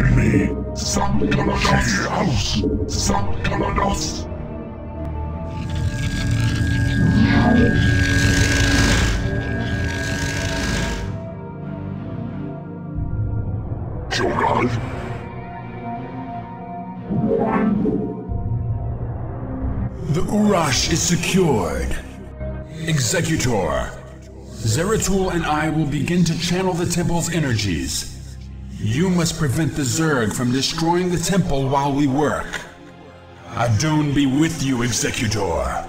guide me. Some Kaladas. Jugal? The Urash is secured. Executor, Zeratul and I will begin to channel the temple's energies. You must prevent the Zerg from destroying the temple while we work. Adun be with you, Executor.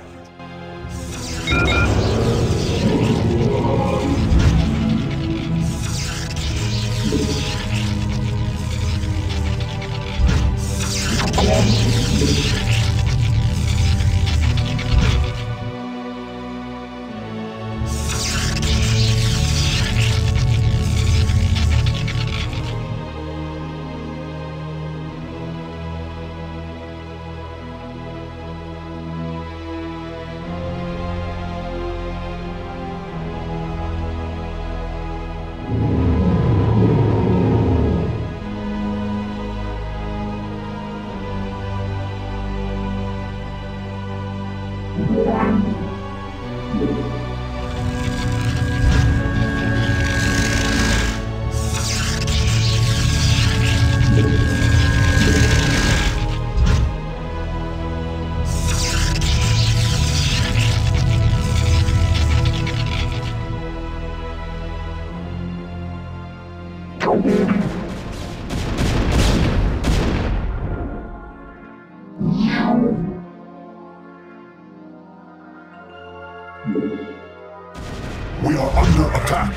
We are under attack.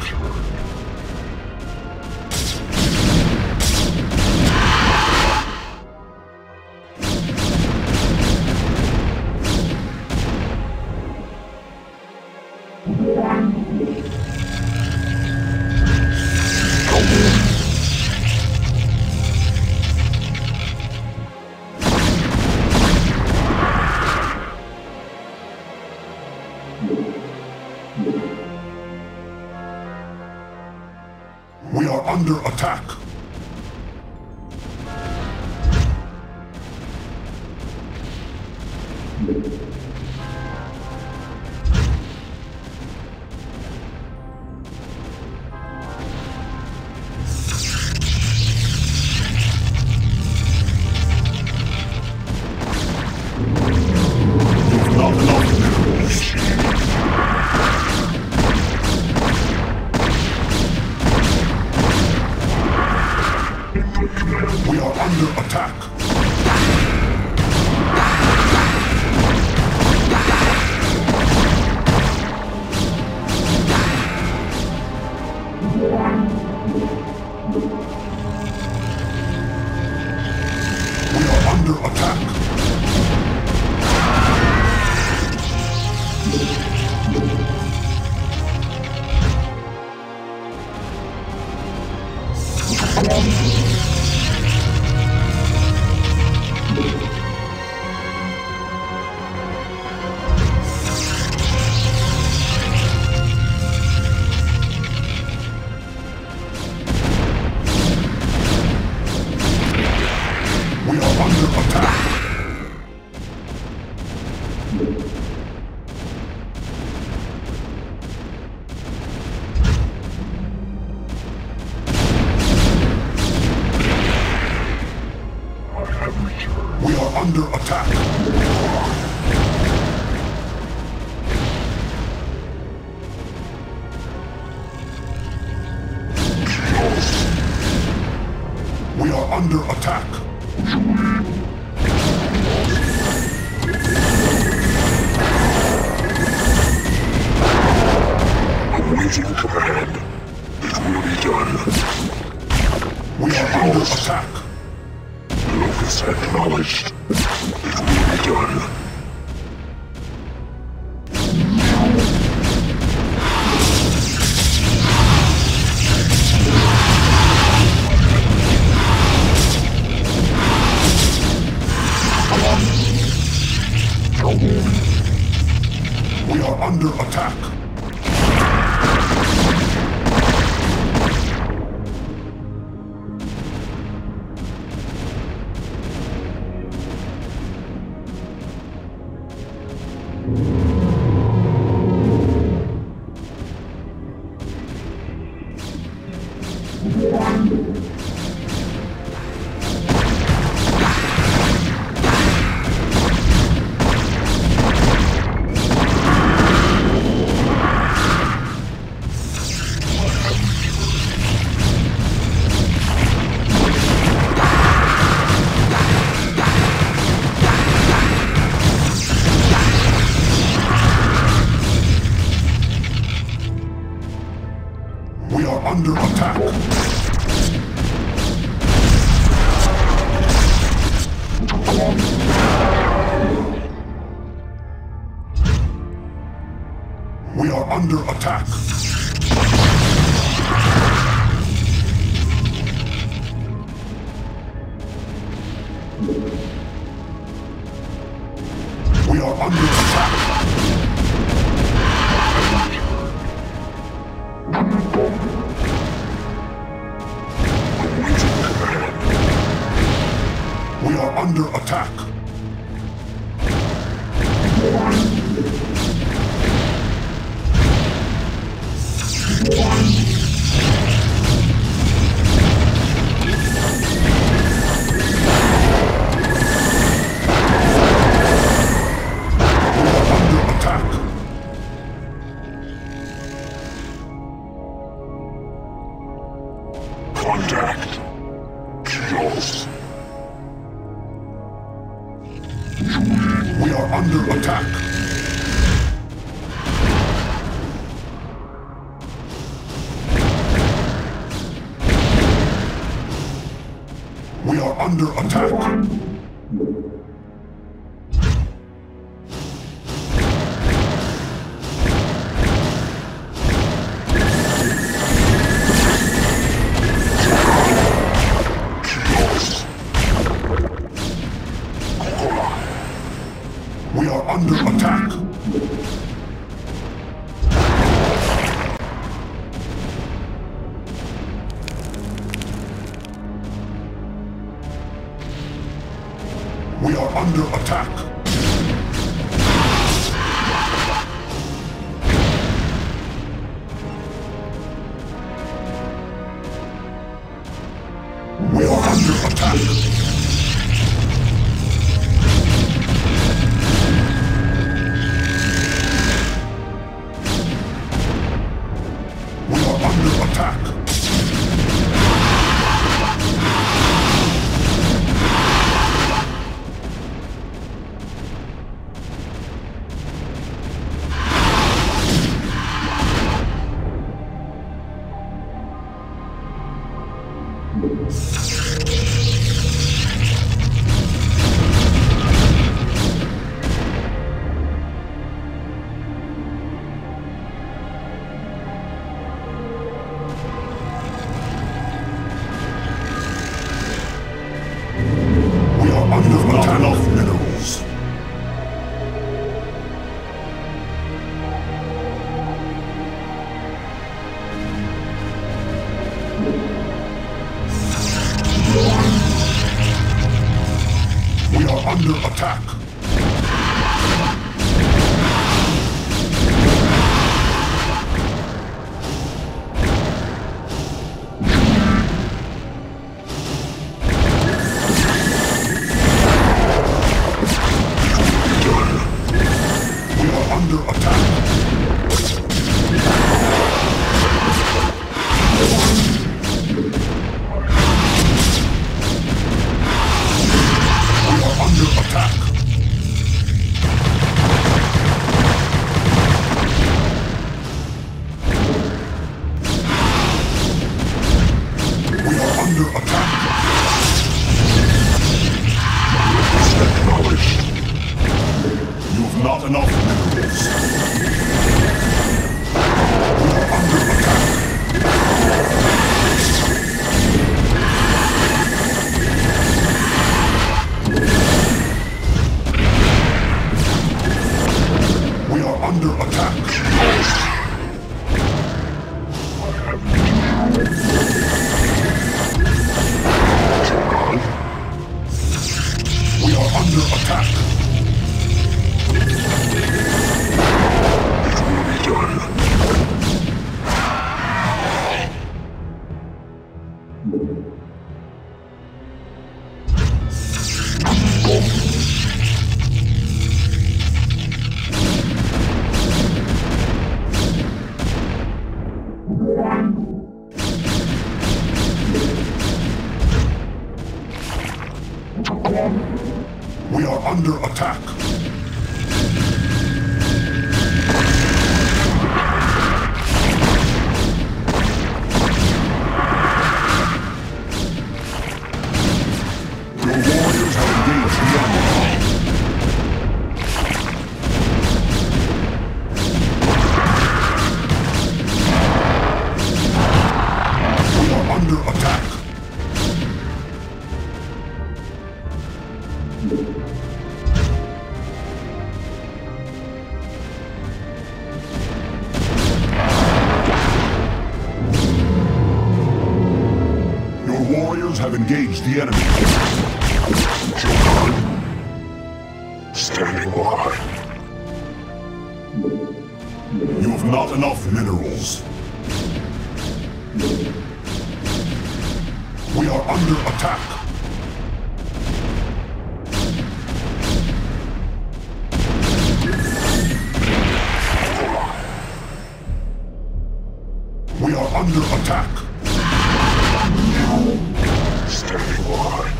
We are under attack. We are under attack. Awaiting command. It will be done. We are under attack. Locus acknowledged. It will be done. We are under attack. under attack. We are under attack. We are under attack. engaged the enemy. Jugal, standing by. You have not enough minerals. We are under attack. We are under attack. Standing by.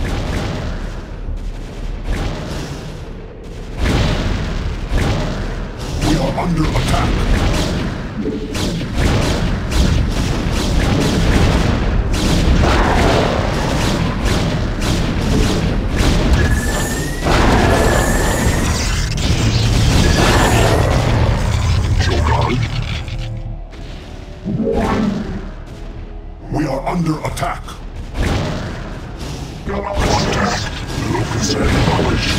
We are under attack. Under attack. Contact. Locus acknowledged.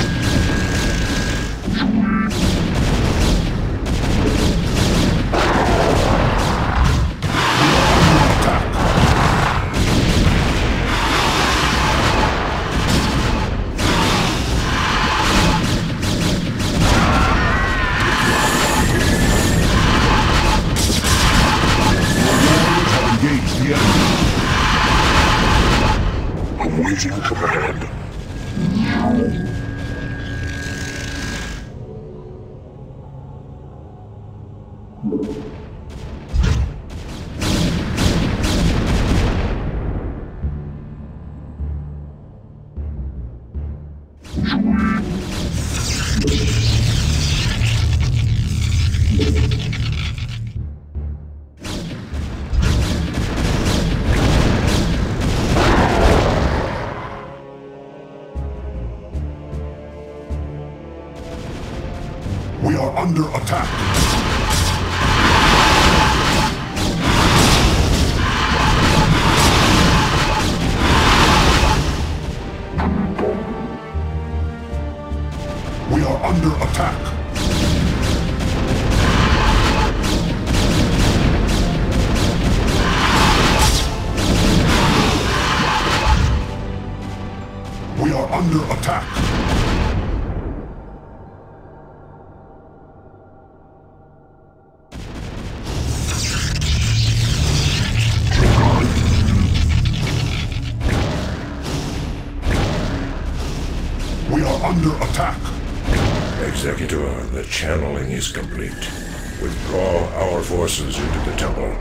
Under attack. Engage the enemy. Waiting command. Under attack. Under attack. Executor, the channeling is complete. Withdraw our forces into the temple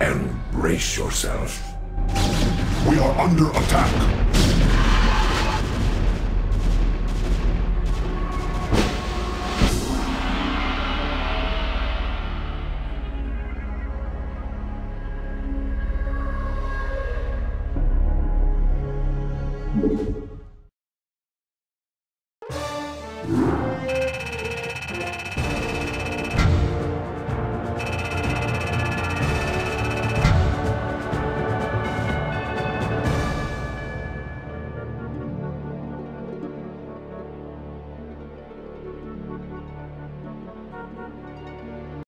and brace yourself. We are under attack.